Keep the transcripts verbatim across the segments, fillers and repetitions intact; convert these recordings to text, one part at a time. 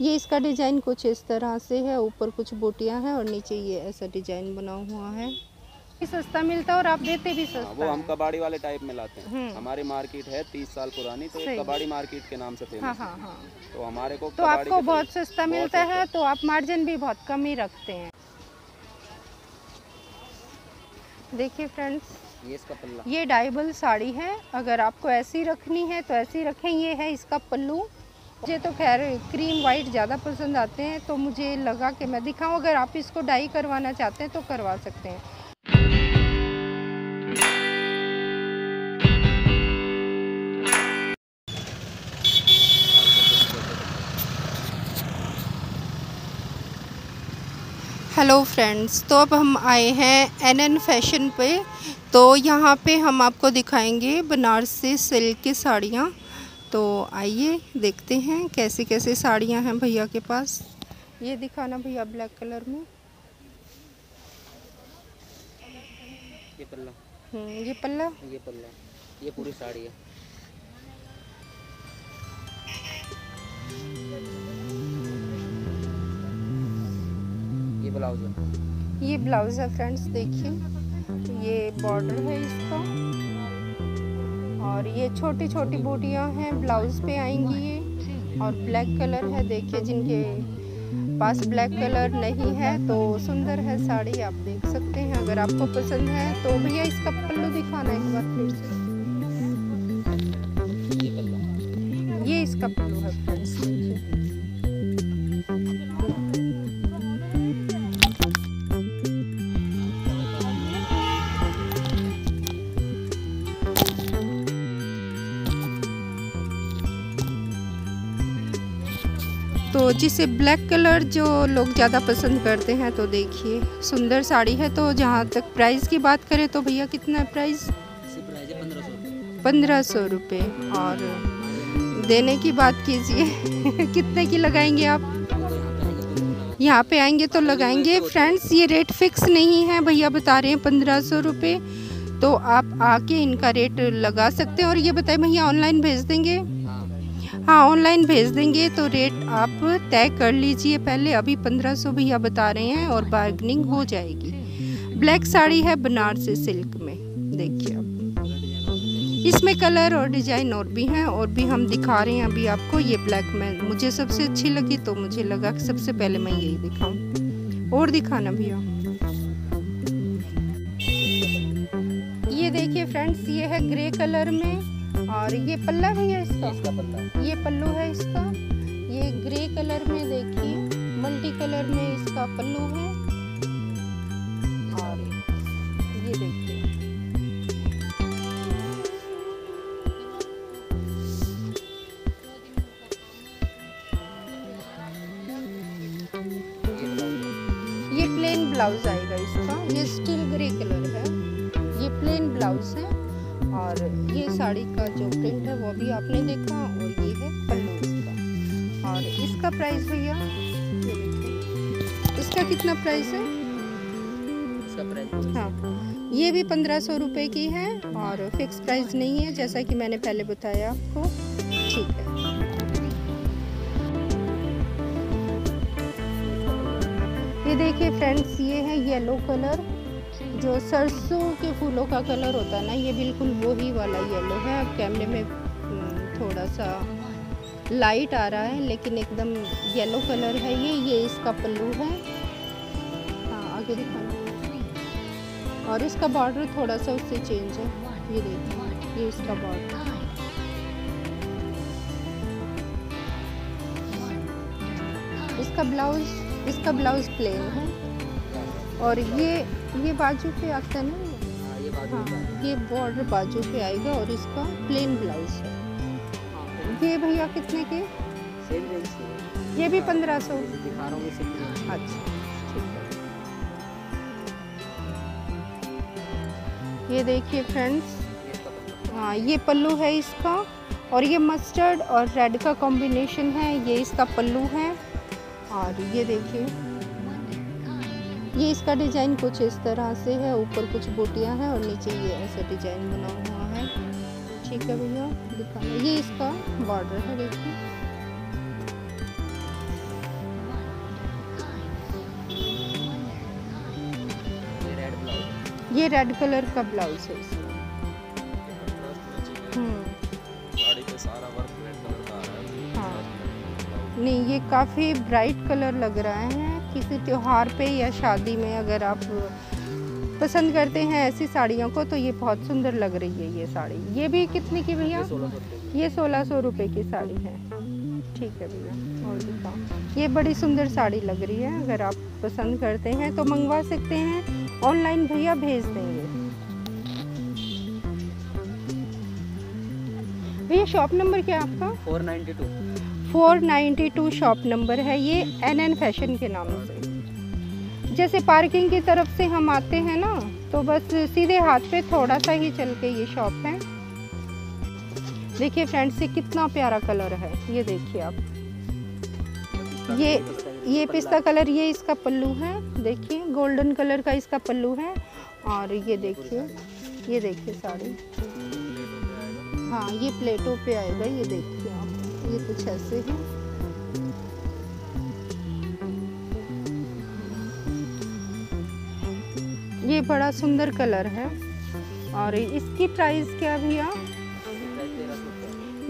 ये इसका डिज़ाइन कुछ इस तरह से है, ऊपर कुछ बूटियां हैं और नीचे ये ऐसा डिज़ाइन बना हुआ है। सस्ता मिलता है और आप देते भी सस्ता। वो हम कबाड़ी वाले टाइप में लाते हैं, हमारी मार्केट है तीस साल पुरानी, तो कबाड़ी मार्केट के नाम से फेमस है। हाँ, हाँ। तो हमारे को तो आपको बहुत सस्ता मिलता है, तो आप मार्जिन भी बहुत कम ही रखते हैं। देखिए फ्रेंड्स, ये इसका पल्ला, ये डाइबल साड़ी है। अगर आपको ऐसी रखनी है तो ऐसी रखें। ये है इसका पल्लू। मुझे तो खैर क्रीम वाइट ज़्यादा पसंद आते हैं, तो मुझे लगा कि मैं दिखाऊं। अगर आप इसको डाई करवाना चाहते हैं तो करवा सकते हैं। हेलो फ्रेंड्स, तो अब हम आए हैं एन एन फैशन पे। तो यहाँ पे हम आपको दिखाएंगे बनारसी सिल्क की साड़ियाँ। तो आइए देखते हैं कैसी कैसी साड़ियाँ हैं भैया के पास। ये दिखाना भैया, ब्लैक कलर में ये पल्ला, हम्म ये पल्ला ये पल्ला ये पूरी साड़ी है। ये ब्लाउज है, ये ब्लाउज है फ्रेंड्स। देखिए ये बॉर्डर है इसका, और ये छोटी छोटी बूटियाँ हैं, ब्लाउज पे आएंगी ये। और ब्लैक कलर है। देखिए जिनके पास ब्लैक कलर नहीं है तो सुंदर है साड़ी, आप देख सकते हैं अगर आपको पसंद है तो। भैया इसका पल्लू दिखाना एक बार फिर से। ये इसका पल्लू है फ्रेंड्स। तो जिसे ब्लैक कलर जो लोग ज़्यादा पसंद करते हैं, तो देखिए सुंदर साड़ी है। तो जहाँ तक प्राइस की बात करें तो भैया कितना है प्राइस? पंद्रह सौ रुपये। और देने की बात कीजिए कितने की लगाएंगे आप? यहाँ पे आएंगे तो लगाएंगे फ्रेंड्स। ये रेट फिक्स नहीं है, भैया बता रहे हैं पंद्रह सौ रुपये। तो आप आके इनका रेट लगा सकते हैं। और ये बताइए भैया, ऑनलाइन भेज देंगे? हाँ, ऑनलाइन भेज देंगे। तो रेट आप तय कर लीजिए पहले। अभी पंद्रह सौ भैया बता रहे हैं और बार्गनिंग हो जाएगी। ब्लैक साड़ी है बनारसी सिल्क में। देखिए आप, इसमें कलर और डिजाइन और भी हैं, और भी हम दिखा रहे हैं अभी आपको। ये ब्लैक में मुझे सबसे अच्छी लगी, तो मुझे लगा कि सबसे पहले मैं यही दिखाऊं। और दिखाना भैया। ये देखिए फ्रेंड्स, ये है ग्रे कलर में। और ये पल्ला है इसका, इसका पल्ला। ये पल्लू है इसका, ये ग्रे कलर में। देखिए मल्टी कलर में इसका पल्लू है। और ये देखिए, ये प्लेन ब्लाउज आएगा इसका। ये स्टील ग्रे कलर है, ये प्लेन ब्लाउज है। और ये साड़ी का जो प्रिंट है वो भी आपने देखा। और ये है पल्लू इसका। और इसका प्राइस भैया, इसका कितना प्राइस है? इसका प्राइस, हाँ, ये भी पंद्रह सौ रुपये की है और फिक्स प्राइस नहीं है, जैसा कि मैंने पहले बताया आपको। ठीक है, ये देखिए फ्रेंड्स, ये है येलो कलर, जो सरसों के फूलों का कलर होता है ना, ये बिल्कुल वही वाला येलो है। कैमरे में थोड़ा सा लाइट आ रहा है, लेकिन एकदम येलो कलर है ये। ये इसका पल्लू है। हाँ, आगे दिखाना। और इसका बॉर्डर थोड़ा सा उससे चेंज है। ये देखिए, ये इसका बॉर्डर। इसका ब्लाउज इसका ब्लाउज प्लेन है। और ये ये बाजू पे आता है ना, ये बाजू, हाँ, ये बॉर्डर बाजू पे आएगा। और इसका प्लेन ब्लाउज है। ये भैया कितने के? ये भी पंद्रह सौ। अच्छा, ठीक है। ये देखिए फ्रेंड्स, हाँ, ये पल्लू है इसका। और ये मस्टर्ड और रेड का कॉम्बिनेशन है। ये इसका पल्लू है। और ये देखिए, ये इसका डिज़ाइन कुछ इस तरह से है। ऊपर कुछ बूटियाँ हैं और नीचे ये ऐसा डिज़ाइन बना हुआ है। ठीक है भैया, दिखाना। ये इसका बॉर्डर है, देखिए। ये रेड कलर का ब्लाउज है इसमें। साड़ी पे सारा वर्क रेड कलर का आ रहा है। हाँ नहीं, ये काफ़ी ब्राइट कलर लग रहा है। किसी त्योहार पे या शादी में अगर आप पसंद करते हैं ऐसी साड़ियों को तो ये बहुत सुंदर लग रही है ये साड़ी। ये भी कितने की भैया? ये सोलह सौ रुपये की साड़ी है। ठीक है भैया, और दिखाओ। ये बड़ी सुंदर साड़ी लग रही है, अगर आप पसंद करते हैं तो मंगवा सकते हैं। ऑनलाइन भैया भेज देंगे। भैया शॉप नंबर क्या है आपका? Four ninety two. Four ninety two shop number है ये, एन एन फैशन के नाम से। जैसे पार्किंग की तरफ से हम आते हैं ना, तो बस सीधे हाथ पे थोड़ा सा ही चल के ये शॉप है। देखिए फ्रेंड्स, ये कितना प्यारा कलर है, ये देखिए आप। ये ये पिस्ता कलर, ये इसका पल्लू है। देखिए गोल्डन कलर का इसका पल्लू है। और ये देखिए, ये देखिए साड़ी। हाँ ये प्लेटों पे आएगा। ये देखिए आप, ये कुछ ऐसे है। ये बड़ा सुंदर कलर है। और इसकी प्राइस क्या भैया?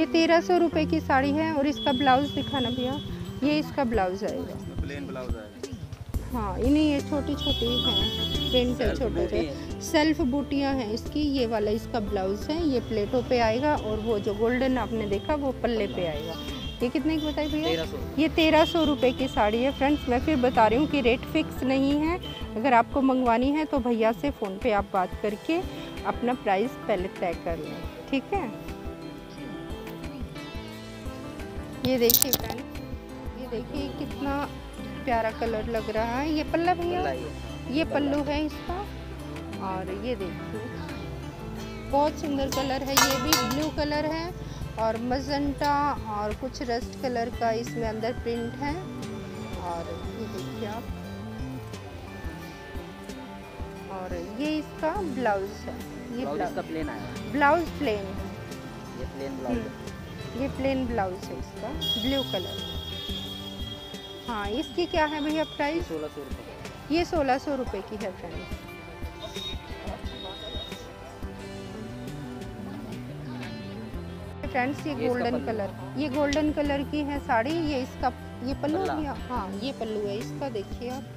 ये तेरह सौ रुपये की साड़ी है। और इसका ब्लाउज दिखाना भैया। ये इसका ब्लाउज आएगा, प्लेन ब्लाउज आएगा। हाँ इन्हें ये छोटी छोटी हैं, प्रिंट है छोटे से, सेल्फ बूटियाँ हैं इसकी। ये वाला इसका ब्लाउज है, ये प्लेटों पे आएगा। और वो जो गोल्डन आपने देखा वो पल्ले पे आएगा। ये कितने की बताई भैया? ये तेरह सौ रुपये की साड़ी है। फ्रेंड्स मैं फिर बता रही हूँ कि रेट फिक्स नहीं है। अगर आपको मंगवानी है तो भैया से फ़ोन पे आप बात करके अपना प्राइस पहले तय कर लें, ठीक है। ये देखिए फ्रेंड्स, ये देखिए कितना प्यारा कलर लग रहा है। ये पल्ला भैया, ये पल्लू है इसका। और ये देखिए बहुत सुंदर कलर है। ये भी ब्लू कलर है और मजंटा और कुछ रस्ट कलर का इसमें अंदर प्रिंट है। और ये देखिए आप, और ये इसका ब्लाउज है। ये ब्लाउज का प्लेन आया, ब्लाउज प्लेन है। ये प्लेन ब्लाउज, ये प्लेन ब्लाउज है इसका, ब्लू कलर। हाँ इसकी क्या है भैया प्राइस? सोलह सौ रुपये। ये सोलह सौ रुपये की है फ्रेंड्स। फ्रेंड्स ये गोल्डन कलर, ये गोल्डन कलर की है साड़ी। ये इसका ये पल्लू है। हाँ ये पल्लू है इसका, देखिए आप।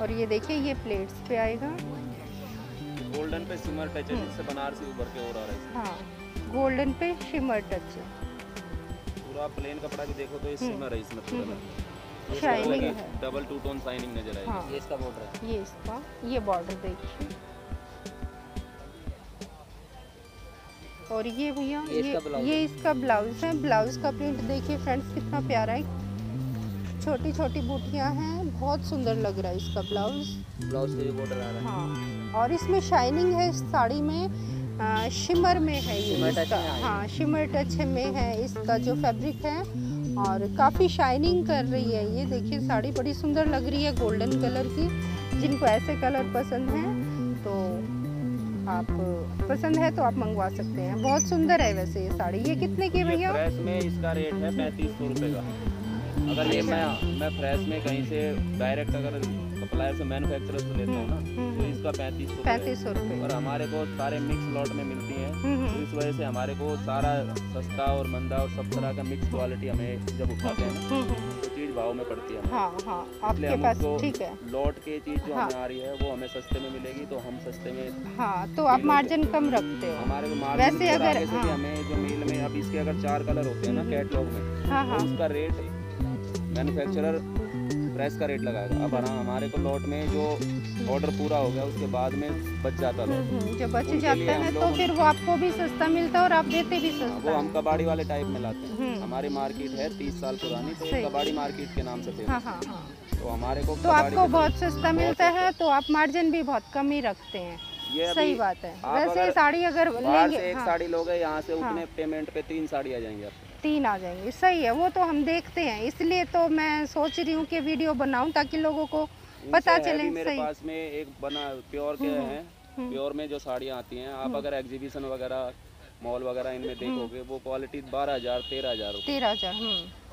और ये देखिए ये प्लेट्स पे आएगा। गोल्डन पे शिमर टच है, इससे बनारसी ऊपर के और आ रहा है। हाँ गोल्डन पे शिमर टच है। पूरा प्लेन कपड़ा की देखो तो ये शिमर है इसमें, पूरा शाइनिंग है, डबल टू टोन शाइनिंग नजर आएगी। ये इसका बॉर्डर है, ये इसका ये बॉर्डर देखिए। और ये भैया ये ये इसका ब्लाउज है। ब्लाउज का प्रिंट देखिए फ्रेंड्स कितना प्यारा है, छोटी छोटी बूटियां हैं, बहुत सुंदर लग रहा है इसका ब्लाउज। ब्लाउज पे भी बॉर्डर आ रहा है। हाँ और इसमें शाइनिंग है इस साड़ी में, आ, शिमर में है ये इसका। हाँ शिमर टच में है इसका जो फैब्रिक है, और काफ़ी शाइनिंग कर रही है। ये देखिए साड़ी बड़ी सुंदर लग रही है, गोल्डन कलर की। जिनको ऐसे कलर पसंद हैं तो आप पसंद है तो आप मंगवा सकते हैं। बहुत सुंदर है वैसे ये साड़ी। ये कितने की भैया? फ्रेश में इसका रेट है पैंतीस सौ रुपये का। अगर ये मैं मैं फ्रेश में कहीं से डायरेक्ट अगर सप्लायर से मैन्युफैक्चरर से लेता हूँ ना, तो इसका पैंतीस सौ पैंतीस सौ रुपये। और हमारे को सारे मिक्स लॉट में मिलती हैं, तो इस वजह से हमारे को सारा सस्ता और मंदा और सब तरह का मिक्स क्वालिटी हमें जब उठाते हैं तो चीज़ भाव में पड़ती है। हाँ हाँ आपके पास ठीक है, लॉट के चीज़ जो हमें आ रही है वो हमें सस्ते में मिलेगी, तो हम सस्ते में। हाँ तो आप मार्जिन कम रखते हो हमारे मार्जिन। वैसे अगर हाँ। हमें जो मिल में अब इसके अगर चार कलर होते हैं ना कैटलॉग में, हाँ हाँ। तो उसका रेट मैन्युफैक्चरर प्राइस का रेट लगाएगा। अब हाँ हमारे को लॉट में जो ऑर्डर पूरा हो गया उसके बाद में बच जाता है, जो बच जाता है तो फिर वो आपको भी सस्ता मिलता है और आप देते भी सस्ता। वो हम कबाड़ी वाले टाइप में लाते हैं। हमारी मार्केट है तीस साल पुरानी, तो कबाड़ी मार्केट के नाम से थे। हाँ हाँ हाँ। तो हमारे को तो आपको बहुत सस्ता मिलता है, तो आप मार्जिन भी बहुत कम ही रखते हैं। ये सही बात है। वैसे साड़ी अगर लेंगे एक हाँ। साड़ी लोगे यहाँ से उतने हाँ। पेमेंट पे तीन साड़ी आ जाएंगी आपको, तीन आ जाएंगी। सही है, वो तो हम देखते हैं, इसलिए तो मैं सोच रही हूँ कि वीडियो बनाऊँ ताकि लोगों को पता चले। मेरे पास में एक बना प्योर के हैं, प्योर में जो साड़ियाँ आती हैं आप अगर एग्जीबिशन वगैरह मॉल वगैरह इनमें देखोगे वो क्वालिटी बारह हजार तेरह हजार तेरह हजार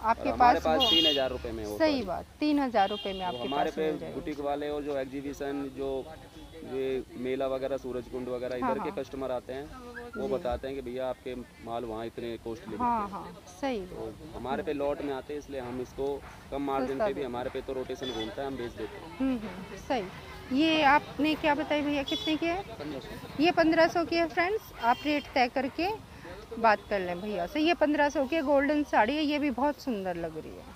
आपके पास तीन हजार रूपए में। सही बात, तीन हजार रूपए में आपके हमारे पे बुटीक वाले और जो एग्जीबिशन जो ये मेला वगैरह सूरज कुंड वगैरह इधर के कस्टमर आते हैं वो बताते हैं कि भैया आपके माल वहाँ इतने कॉस्टली मिलते हैं। हाँ सही, तो हमारे पे लॉट में आते हैं इसलिए हम इसको कम मार्जिन पे भी हमारे पे तो रोटेशन घूमता है हम बेच देते हैं। सही। ये आपने क्या बताया भैया कितने की है? ये पंद्रह सौ की है। फ्रेंड्स आप रेट तय करके बात कर लें भैया से। ये पंद्रह सौ की गोल्डन साड़ी है, ये भी बहुत सुंदर लग रही है।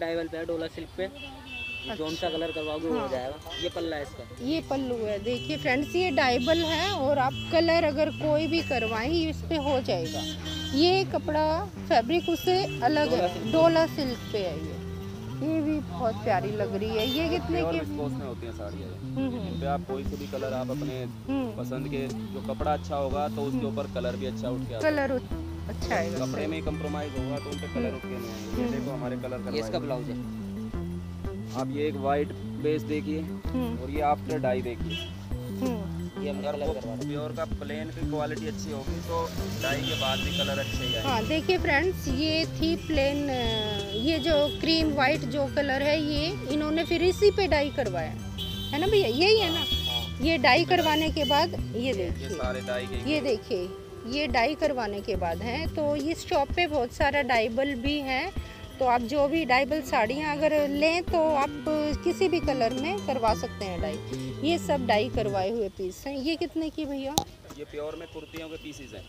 डाइवल पे डोला सिल्क पे जोन सा कलर करवाओगे हो जाएगा। ये पल्ला है इसका, ये पल्लू है। देखिए फ्रेंड्स ये डाइबल है और आप कलर अगर कोई भी करवाएं इस पे हो जाएगा। ये कपड़ा फैब्रिक उससे अलग है, डोला सिल्क पे है। ये ये भी बहुत प्यारी लग रही है। ये कितने की होती है साड़ियाँ? इन पे आप कोई से भी कलर आप अपने पसंद के, जो कपड़ा अच्छा होगा तो उसके ऊपर कलर भी अच्छा उठ के कलर उठ अच्छा आएगा। कपड़े में कम्प्रोमाइज होगा तो उनपे कलर उठ के नहीं आएंगे। ये देखो हमारे कलर का इसका ब्लाउज है। आप ये एक वाइट बेस देखिए और ये आफ्टर डाई देखिए। ये अगर प्योर का प्लेन की क्वालिटी अच्छी होगी तो डाई के बाद भी कलर अच्छे ही आएंगे। हाँ देखिए फ्रेंड्स ये थी प्लेन, ये जो क्रीम वाइट जो कलर है ये इन्होंने फिर इसी पे डाई करवाया है ना भैया, यही है ना। ये डाई करवाने के बाद ये देखिए सारे डाई के, ये देखिए ये डाई करवाने के बाद है। तो इस शॉप पे बहुत सारा डाइबल भी है, तो आप जो भी डाइबल साड़ियाँ अगर लें तो आप किसी भी कलर में करवा सकते हैं डाई। ये सब डाई करवाए हुए पीस हैं। ये कितने की भैया? ये प्योर में कुर्तियों के पीसेज हैं।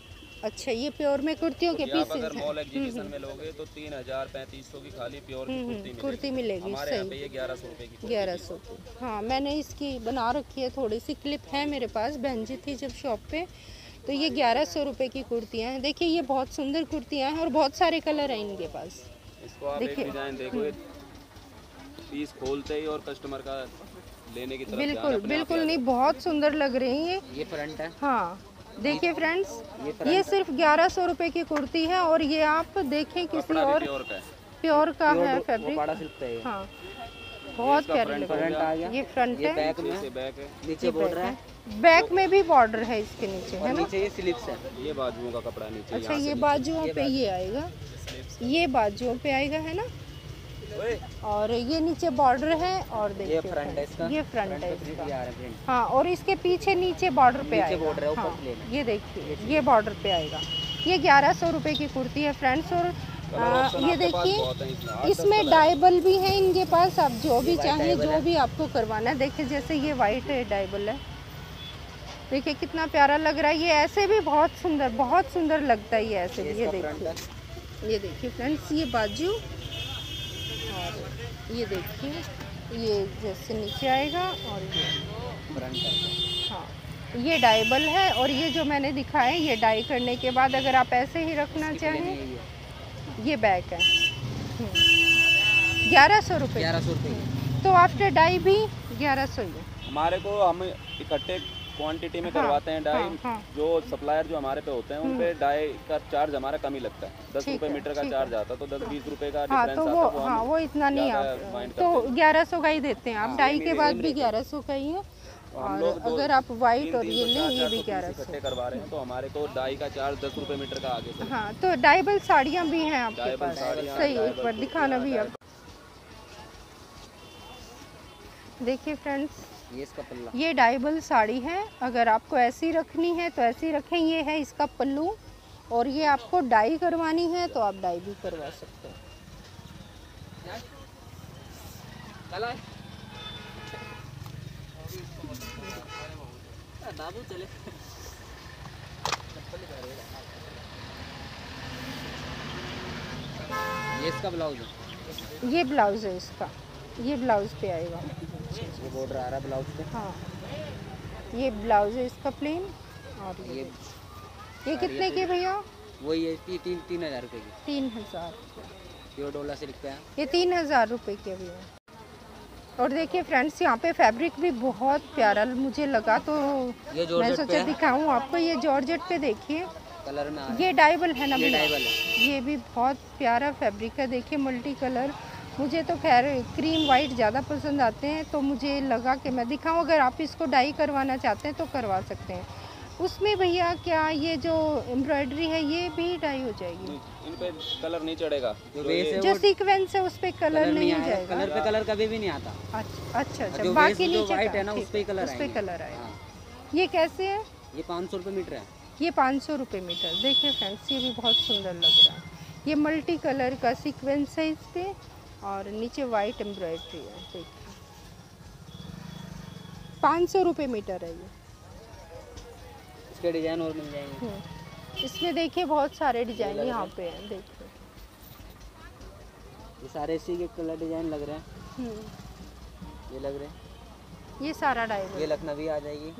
अच्छा ये प्योर में कुर्तियों के पीसेज हैं। अगर मॉल एग्जीबिशन में लोगे तो तीन हजार पैंतीस सौ की खाली प्योर की कुर्ती मिलेगी। सही, ग्यारह सौ रुपए की। ग्यारह सौ की, हाँ मैंने इसकी बना रखी है, थोड़ी सी क्लिप है मेरे पास, बहन जी थी जब शॉप पे। तो ये ग्यारह सौ रुपये की कुर्तियाँ हैं। देखिए ये बहुत सुंदर कुर्तियाँ हैं और बहुत सारे कलर हैं इनके पास। इसको आप एक डिजाइन देखो, पीस खोलते ही और कस्टमर का लेने की तरफ बिल्कुल बिल्कुल नहीं, बहुत सुंदर लग रही है। ये फ्रंट है। हाँ देखिए फ्रेंड्स ये, ये सिर्फ ग्यारह सौ रुपए की कुर्ती है और ये आप देखें किसी और प्योर का, प्योर का प्योर है फैब्रिक। हाँ बहुत प्यारा लग रहा है। ये फ्रंट है, बैक है, नीचे बॉर्डर है, बैक में भी बॉर्डर है इसके नीचे है ना। ये स्लीव्स है, ये बाजुओं का कपड़ा नीचे। अच्छा ये बाजुओं पे ये आएगा, ये बाजुओं पे आएगा है ना, और ये नीचे बॉर्डर है। और देखिए ये फ्रंट है इसका, ये फ्रंट है इसका। हाँ और इसके पीछे नीचे बॉर्डर पे आएगा। हाँ ये देखिए ये बॉर्डर पे आएगा। ये ग्यारह सौ रुपये की कुर्ती है फ्रेंड्स। और आ, ये देखिए इसमें डाइबल भी है इनके पास, आप जो भी चाहें जो भी आपको करवाना है। देखिए जैसे ये वाइट डाइबल है, देखिए कितना प्यारा लग रहा है। ये ऐसे भी बहुत सुंदर, बहुत सुंदर लगता है ये ऐसे भी। ये देखिए ये देखिए फ्रेंड्स ये बाजू, और ये देखिए ये जैसे नीचे आएगा और ये फ्रंट। हाँ ये डाइबल है और ये जो मैंने दिखाया ये डाई करने के बाद अगर आप ऐसे ही रखना चाहें। ये बैक है, ग्यारह सौ रुपये। ग्यारह सौ रुपये तो आफ्टर डाई भी ग्यारह सौ ही। हमारे को हम इकट्ठे क्वांटिटी में हाँ, करवाते हैं डाई। हाँ, हाँ, जो सप्लायर जो हमारे पे होते हैं उन पे डाई का चार्ज हमारा कम ही लगता है। दस रुपए मीटर का चार्ज आता तो दस बीस रुपए का डिफरेंस आता। वो हाँ वो इतना नहीं आता, तो ग्यारह सौ का ही देते हैं आप। डाई के बाद भी ग्यारह सौ का ही है। और अगर आप व्हाइट और ये लें ये भी ग्यारह सौ करवा रहे हैं तो हमारे को डाई का चार्ज दस रुपए मीटर का आगे से। हाँ तो डाइबल साड़ियाँ भी हैं आपके पास। सही, एक बार दिखाना भी आप। देखिए फ्रेंड्स ये इसका पल्ला, ये डाइबल साड़ी है। अगर आपको ऐसी रखनी है तो ऐसी रखें। ये है इसका पल्लू और ये आपको डाई करवानी है तो आप डाई भी करवा सकते हैं। बाबू चले ये इसका ब्लाउज है, ये ब्लाउज है इसका। ये ब्लाउज पे आएगा, ये बॉर्डर आ रहा ब्लाउज पे। हाँ ये ब्लाउज है इसका प्लेन। और ये ये कितने के भैया? वही है इसकी तीन तीन हजार रुपये की। तीन हजार प्योर डोला सिल्क पे ये तीन हजार रुपये के भैया। और देखिए फ्रेंड्स यहाँ पे फैब्रिक भी बहुत प्यारा मुझे लगा तो मैं सोचा दिखाऊँ आपको। ये जॉर्जेट पे देखिए कलर में, ये डाइबल है ना भैया? ये भी बहुत प्यारा फैब्रिक है। देखिए मल्टी कलर, मुझे तो खैर क्रीम वाइट ज़्यादा पसंद आते हैं तो मुझे लगा कि मैं दिखाऊं। अगर आप इसको डाई करवाना चाहते हैं तो करवा सकते हैं। उसमें भैया क्या ये जो एम्ब्रॉयडरी है ये भी डाई हो जाएगी, इन पे कलर नहीं चढ़ेगा, जो, जो सीक्वेंस है उस पे कलर, कलर नहीं जाएगा, कलर पे कलर कभी भी नहीं आता। अच्छा अच्छा, अच्छा। बाकी नीचे वाइट है ना उस पे कलर, उस पे कलर आएगा। ये कैसे है? ये पाँच सौ रुपये मीटर है, ये पाँच सौ रुपये मीटर। देखिए फ्रेंड्स ये भी बहुत सुंदर लग रहा है, ये मल्टी कलर का सीक्वेंस है इस पे और नीचे वाइट एम्ब्रॉयडरी है। देखिए पाँच सौ रुपये मीटर है ये। इसके डिजाइन और मिल जाएंगे, इसमें देखिए बहुत सारे डिजाइन यहाँ पे हैं। देखिए ये सारे इसी के कलर डिजाइन लग रहे हैं, ये लग रहे हैं, ये सारा डाई, ये लखनवी आ जाएगी।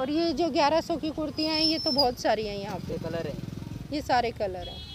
और ये जो ग्यारह सौ की कुर्तियाँ हैं ये तो बहुत सारी हैं यहाँ पे, कलर हैं, ये सारे कलर हैं।